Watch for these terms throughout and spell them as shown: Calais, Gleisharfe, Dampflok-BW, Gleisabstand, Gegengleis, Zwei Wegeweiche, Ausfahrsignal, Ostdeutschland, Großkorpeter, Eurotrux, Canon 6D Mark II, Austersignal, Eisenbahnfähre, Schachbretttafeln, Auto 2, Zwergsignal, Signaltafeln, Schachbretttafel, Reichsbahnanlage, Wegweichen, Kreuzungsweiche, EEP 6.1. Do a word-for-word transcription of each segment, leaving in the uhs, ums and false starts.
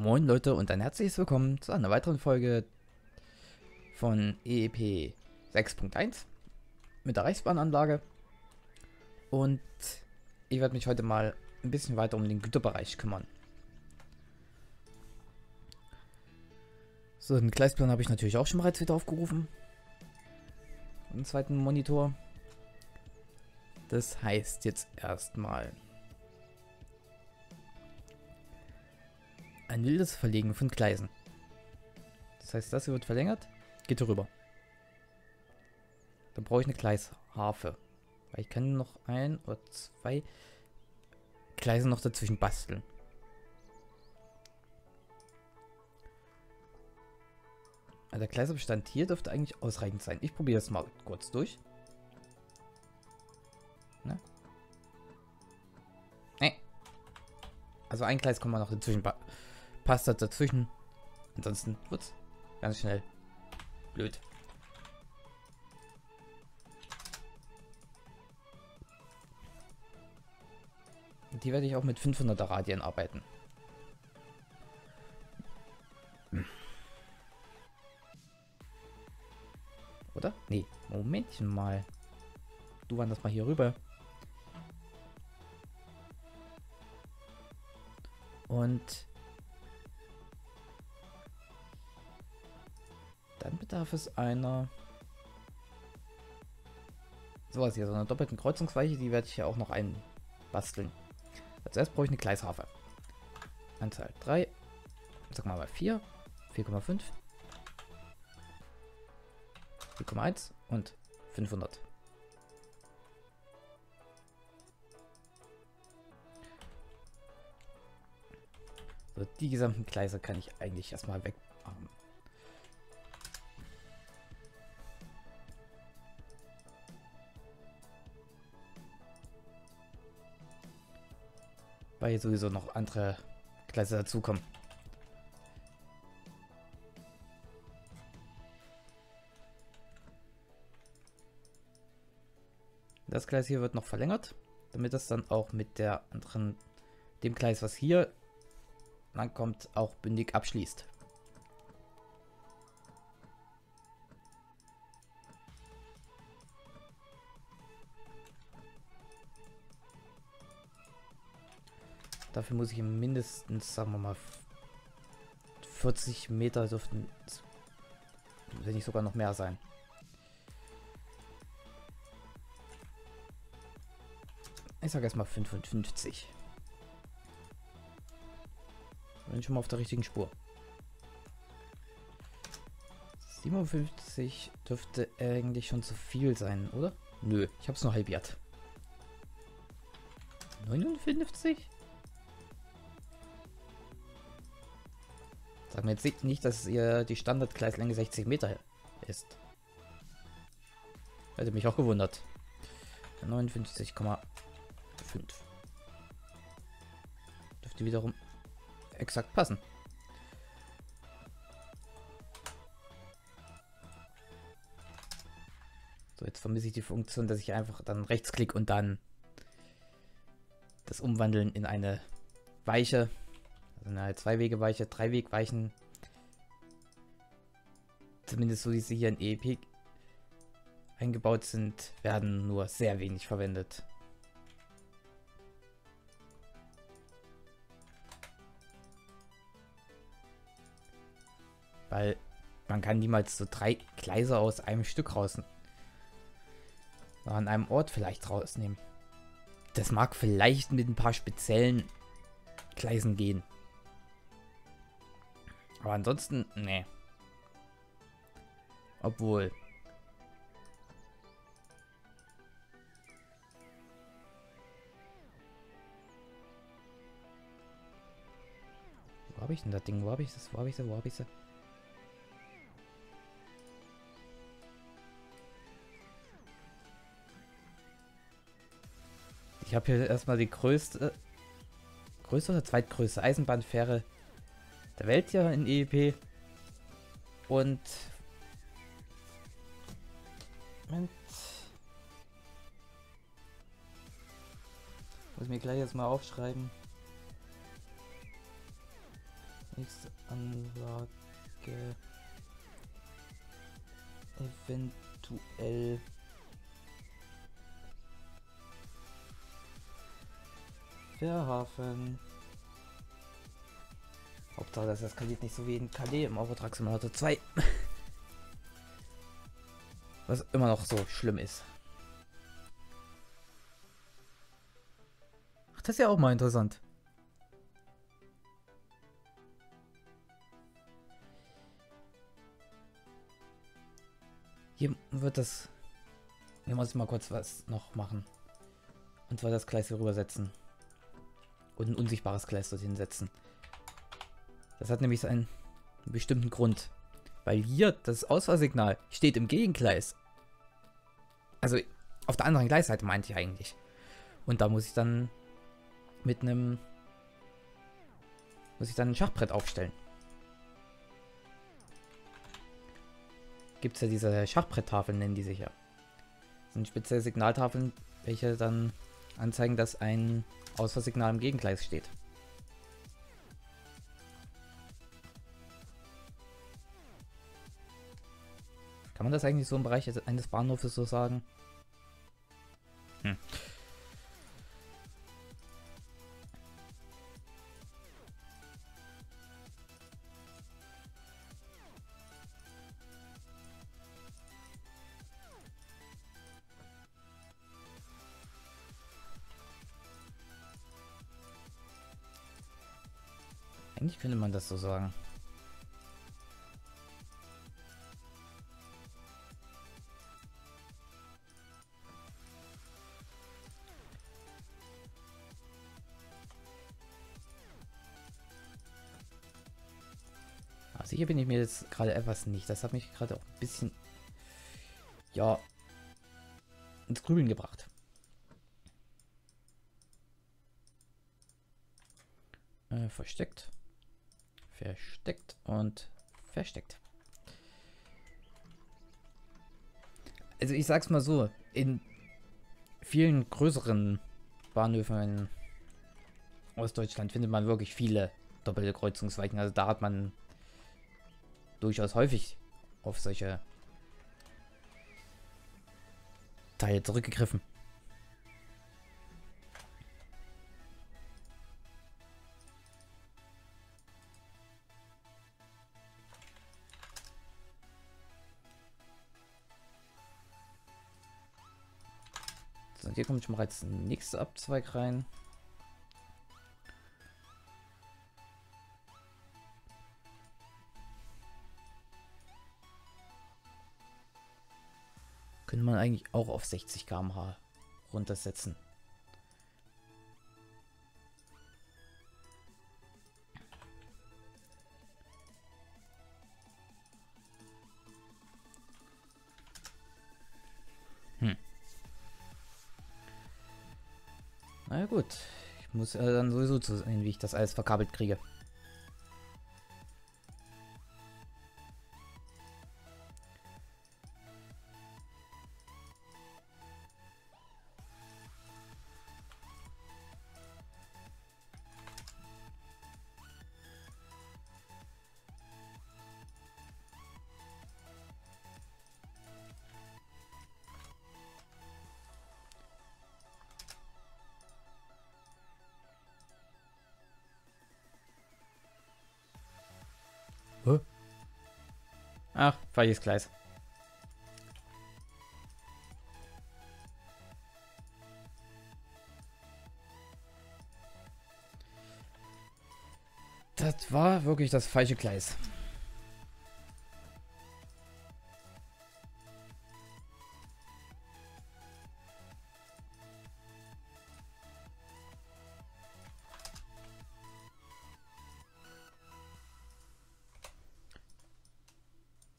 Moin Leute und ein herzliches Willkommen zu einer weiteren Folge von E E P sechs Punkt eins mit der Reichsbahnanlage. Und ich werde mich heute mal ein bisschen weiter um den Güterbereich kümmern. So, den Gleisplan habe ich natürlich auch schon bereits wieder aufgerufen. Im zweiten Monitor. Das heißt jetzt erstmal... Ein wildes Verlegen von Gleisen. Das heißt, das hier wird verlängert, geht hier rüber. Dann brauche ich eine Gleisharfe. Weil ich kann noch ein oder zwei Gleise noch dazwischen basteln. Also der Gleisabstand hier dürfte eigentlich ausreichend sein. Ich probiere das mal kurz durch. Ne? Nee. Also ein Gleis kann man noch dazwischen basteln. Passt das dazwischen, ansonsten wird es ganz schnell blöd. Die werde ich auch mit fünfhunderter Radien arbeiten. Oder? Nee, Momentchen mal. Du wanderst mal hier rüber. Und... Dann bedarf es einer sowas hier, so einer doppelten Kreuzungsweiche, die werde ich ja auch noch einbasteln. Als erstes brauche ich eine Gleisharfe. Anzahl drei, sagen wir mal vier, vier Komma fünf, vier Komma eins und fünfhundert. So, die gesamten Gleise kann ich eigentlich erstmal wegmachen. Weil sowieso noch andere Gleise dazukommen. Das Gleis hier wird noch verlängert, damit das dann auch mit der anderen, dem Gleis, was hier lang kommt, auch bündig abschließt. Dafür muss ich mindestens, sagen wir mal, vierzig Meter dürften, wenn nicht sogar noch mehr sein. Ich sage erstmal fünfundfünfzig. Bin schon mal auf der richtigen Spur. siebenundfünfzig dürfte eigentlich schon zu viel sein, oder? Nö, ich habe es nur halbiert. neunundfünfzig? Sagen wir jetzt nicht, dass ihr die Standardgleislänge sechzig Meter ist. Hätte mich auch gewundert. neunundfünfzig Komma fünf. Dürfte wiederum exakt passen. So, jetzt vermisse ich die Funktion, dass ich einfach dann rechtsklick und dann das Umwandeln in eine Weiche. Also eine Zwei Wegeweiche, drei Wegweichen. Zumindest so wie sie hier in E E P eingebaut sind, werden nur sehr wenig verwendet. Weil man kann niemals so drei Gleise aus einem Stück raus, an einem Ort vielleicht rausnehmen. Das mag vielleicht mit ein paar speziellen Gleisen gehen. Aber ansonsten, nee. Obwohl. Wo habe ich denn das Ding? Wo habe ich das? Wo habe ich das? Wo habe ich das? Ich habe hier erstmal die größte, größte oder zweitgrößte Eisenbahnfähre der Welt ja in E E P und, und muss ich mir gleich jetzt mal aufschreiben. Nächste Anlage eventuell Fährhafen. Hauptsache, das eskaliert nicht so wie in Calais im Eurotrux im Auto zwei. Was immer noch so schlimm ist. Ach, das ist ja auch mal interessant. Hier wird das... Hier muss ich mal kurz was noch machen. Und zwar das Gleis hier rübersetzen. Und ein unsichtbares Gleis dorthin setzen. Das hat nämlich einen bestimmten Grund. Weil hier das Ausfahrsignal steht im Gegengleis. Also auf der anderen Gleisseite meinte ich eigentlich. Und da muss ich dann mit einem... Muss ich dann ein Schachbrett aufstellen. Gibt es ja diese Schachbretttafeln, nennen die sich ja. Das sind spezielle Signaltafeln, welche dann anzeigen, dass ein Ausfahrsignal im Gegengleis steht. Kann man das eigentlich so im Bereich eines Bahnhofes so sagen? Hm. Eigentlich könnte man das so sagen. Hier bin ich mir jetzt gerade etwas nicht. Das hat mich gerade auch ein bisschen, ja, ins Grübeln gebracht. Äh, versteckt. Versteckt und versteckt. Also ich sag's mal so, in vielen größeren Bahnhöfen in Ostdeutschland findet man wirklich viele doppelte Kreuzungsweichen. Also da hat man durchaus häufig auf solche Teile zurückgegriffen. So, und hier kommt schon bereits der nächste Abzweig rein. Könnte man eigentlich auch auf sechzig Kilometer pro Stunde runtersetzen. Hm. Na gut, ich muss ja dann sowieso zusehen, wie ich das alles verkabelt kriege. Ach, falsches Gleis. Das war wirklich das falsche Gleis.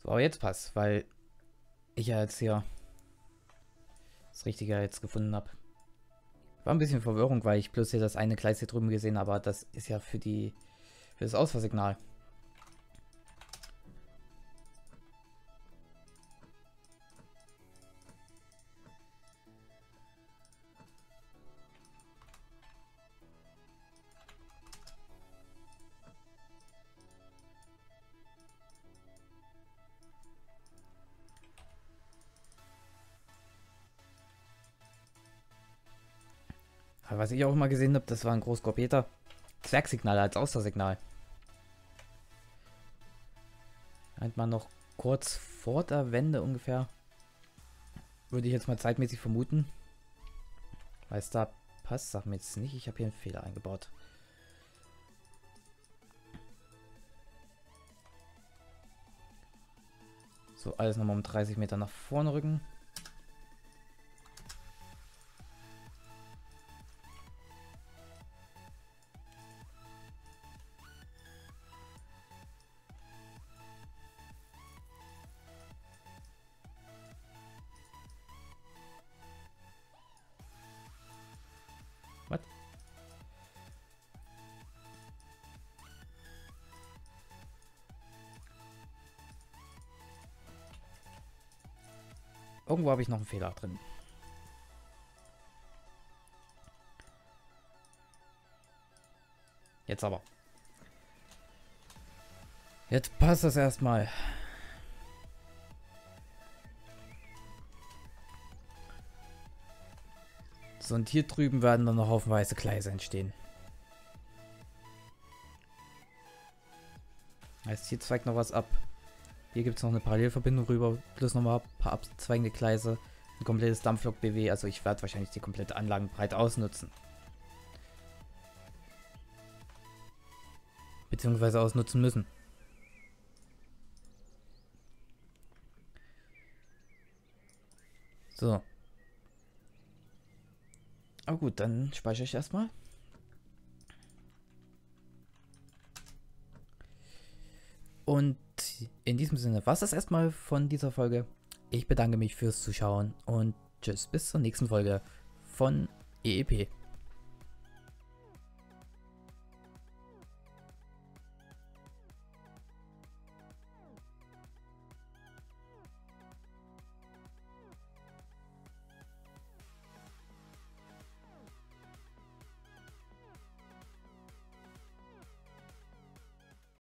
Aber jetzt passt, weil ich ja jetzt hier das Richtige jetzt gefunden habe. War ein bisschen Verwirrung, weil ich bloß hier das eine Gleis hier drüben gesehen habe, aber das ist ja für die für das Ausfahrsignal. Aber was ich auch mal gesehen habe, das war ein Großkorpeter. Zwergsignal als Austersignal. Halt mal noch kurz vor der Wende ungefähr. Würde ich jetzt mal zeitmäßig vermuten. Weil es da passt, sag mir jetzt nicht. Ich habe hier einen Fehler eingebaut. So, alles nochmal um dreißig Meter nach vorne rücken. Was? Irgendwo habe ich noch einen Fehler drin. Jetzt aber. Jetzt passt das erstmal. So, und hier drüben werden dann noch haufenweise Gleise entstehen. Heißt, hier zweigt noch was ab. Hier gibt es noch eine Parallelverbindung rüber, plus nochmal ein paar abzweigende Gleise, ein komplettes Dampflok-B W, also ich werde wahrscheinlich die komplette Anlagenbreite ausnutzen. Beziehungsweise ausnutzen müssen. So. Aber gut, dann speichere ich erstmal. Und in diesem Sinne war es das erstmal von dieser Folge. Ich bedanke mich fürs Zuschauen und tschüss, bis zur nächsten Folge von E E P.